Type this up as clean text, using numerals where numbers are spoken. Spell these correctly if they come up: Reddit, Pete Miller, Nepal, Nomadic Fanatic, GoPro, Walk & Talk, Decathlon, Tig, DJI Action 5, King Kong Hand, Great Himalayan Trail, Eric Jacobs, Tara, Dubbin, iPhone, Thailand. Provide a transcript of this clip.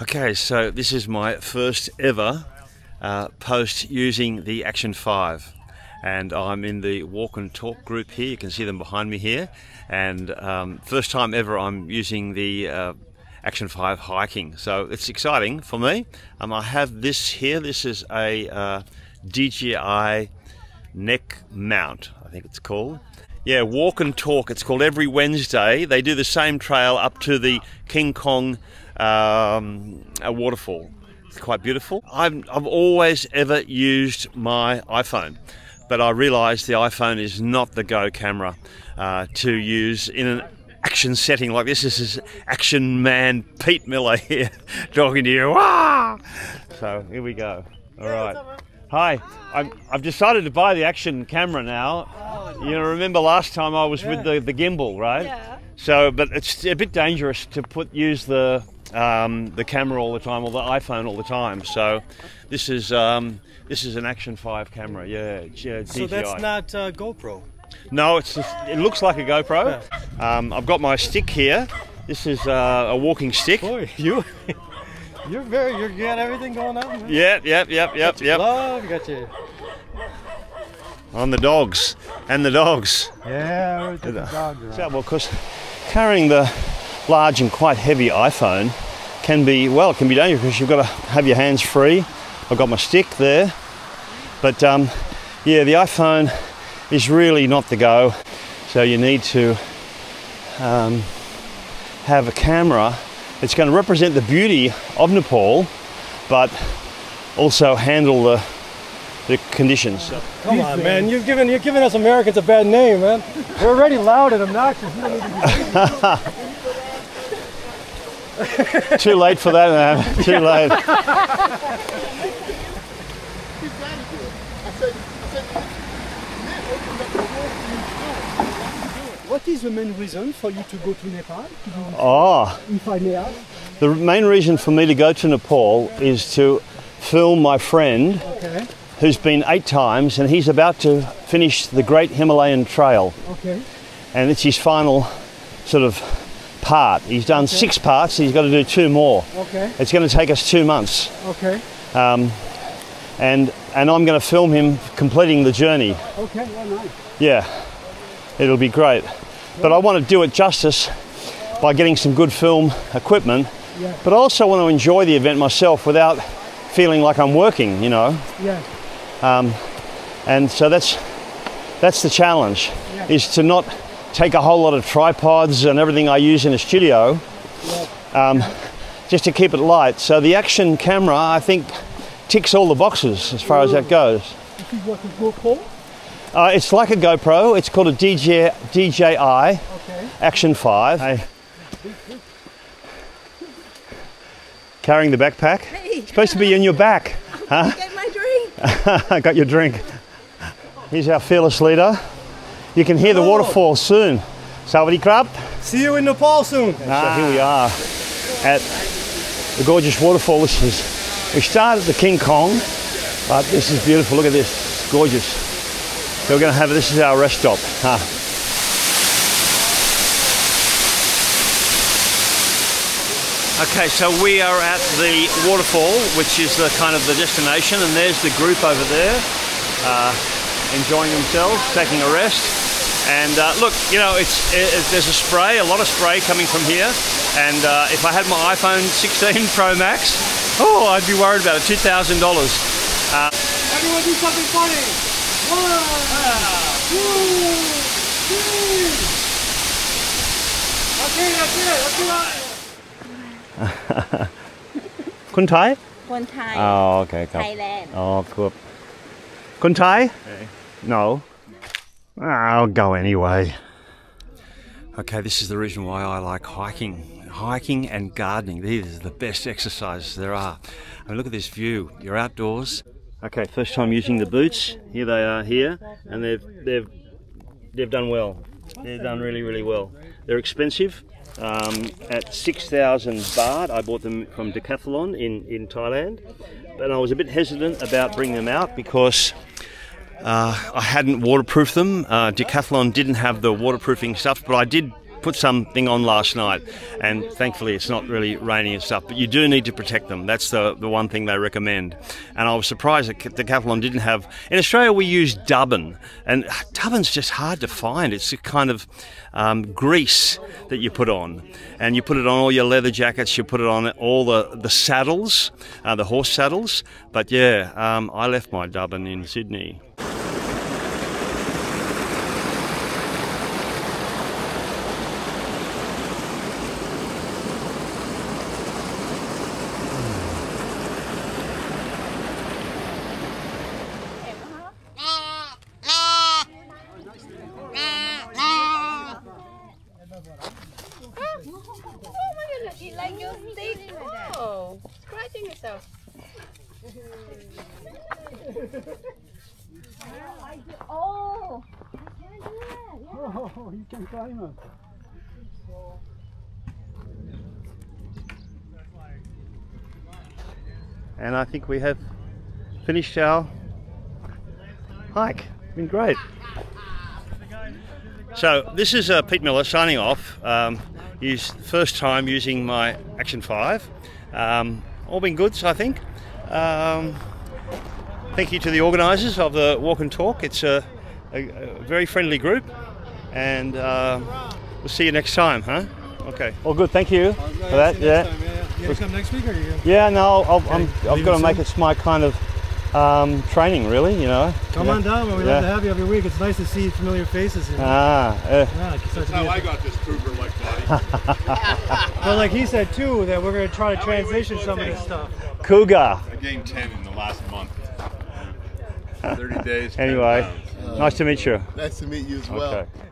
Okay, so this is my first ever post using the Action 5, and I'm in the Walk and Talk group here. You can see them behind me here, and first time ever I'm using the Action 5 hiking, so it's exciting for me. I have this here. This is a DJI neck mount, I think it's called. Yeah, Walk and Talk, it's called. Every Wednesday they do the same trail up to the King Kong a waterfall. It's quite beautiful. I've always ever used my iPhone, but I realized the iPhone is not the go camera to use in an action setting like this. This is action man Pete Miller here talking to you. Ah! So here we go. All right. Hi, I've decided to buy the Action camera now. Oh, nice. You know, remember last time I was with the gimbal, right? Yeah. So, but it's a bit dangerous to use the camera all the time, or the iPhone all the time. So, this is an Action 5 camera. Yeah. DJI. So that's not GoPro. No, it looks like a GoPro. Yeah. I've got my stick here. This is a walking stick. Boy, you. You got everything going on, man. Yep. Love, got you. On the dogs. Yeah, we're the dogs around. So, well, because carrying the large and quite heavy iPhone can be, well, it can be dangerous because you've got to have your hands free. I've got my stick there, but yeah, the iPhone is really not the go. So you need to have a camera. It's going to represent the beauty of Nepal, but also handle the conditions. So. Come on, man! You've given us Americans a bad name, man. We're already loud and obnoxious. Too late for that, man. Too late. What is the main reason for you to go to Nepal? If I may ask. The main reason for me to go to Nepal is to film my friend who's been 8 times, and he's about to finish the Great Himalayan Trail. Okay. And it's his final sort of part. He's done 6 parts, so he's got to do 2 more. Okay. It's going to take us 2 months. Okay. And I'm going to film him completing the journey. Okay, well, nice. Yeah. It'll be great, but I want to do it justice by getting some good film equipment, but I also want to enjoy the event myself without feeling like I'm working, you know. Yeah. And so that's the challenge, is to not take a whole lot of tripods and everything I use in a studio, just to keep it light. So the Action camera, I think, ticks all the boxes as far as that goes. If you want to go for? It's like a GoPro. It's called a DJI Action 5. Hey. Carrying the backpack. Hey. It's supposed to be in your back. Huh? Get my drink. I got your drink. Here's our fearless leader. You can hear the waterfall soon. Sawadee krap. See you in Nepal soon. So here we are at the gorgeous waterfall. We started at the King Kong, but this is beautiful. Look at this. It's gorgeous. So we're going to have, this is our rest stop. Okay, so we are at the waterfall, which is the kind of the destination, and there's the group over there, enjoying themselves, taking a rest. And look, you know, there's a lot of spray coming from here. And if I had my iPhone 16 Pro Max, oh, I'd be worried about it. $2,000. Everyone do something funny. 1, 2, 3. Okay, that's it. Kun Thai? Kun Thai. Oh, okay. Thailand. Oh, cool. Kun Thai? No. I'll go anyway. Okay, this is the reason why I like hiking. Hiking and gardening. These are the best exercises there are. I mean, look at this view. You're outdoors. Okay, first time using the boots. Here they are here, and they've done well. They've done really, really well. They're expensive. At 6,000 baht, I bought them from Decathlon in Thailand, but I was a bit hesitant about bringing them out because I hadn't waterproofed them. Decathlon didn't have the waterproofing stuff, but I did put something on last night, and thankfully it's not really raining and stuff, but you do need to protect them. That's the one thing they recommend. And I was surprised that Decathlon didn't have. In Australia we use Dubbin, and Dubbin's just hard to find. It's a kind of grease that you put on, and you put it on all your leather jackets, you put it on all the saddles, the horse saddles. But yeah, I left my Dubbin in Sydney. Oh, you can climb it. And I think we have finished our hike. It's been great. So this is Pete Miller signing off. First time using my Action 5. All been good, so I think. Thank you to the organisers of the Walk and Talk. It's a very friendly group, and we'll see you next time, huh? Okay. Well, good. Thank you for that. Yeah. Time, yeah. You come next week, or you? Yeah. No, I've got to make it my kind of training, really. You know. Come on down. We'd love to have you every week. It's nice to see familiar faces here. That's how I got this cougar-like body. But like he said too, that we're going to try to transition some of this stuff. Cougar. I gained 10 in the last month. 30 days. Anyway. Nice to meet you. Nice to meet you as well. Okay.